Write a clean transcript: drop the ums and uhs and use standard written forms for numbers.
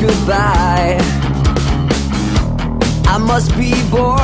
goodbye. I must be born.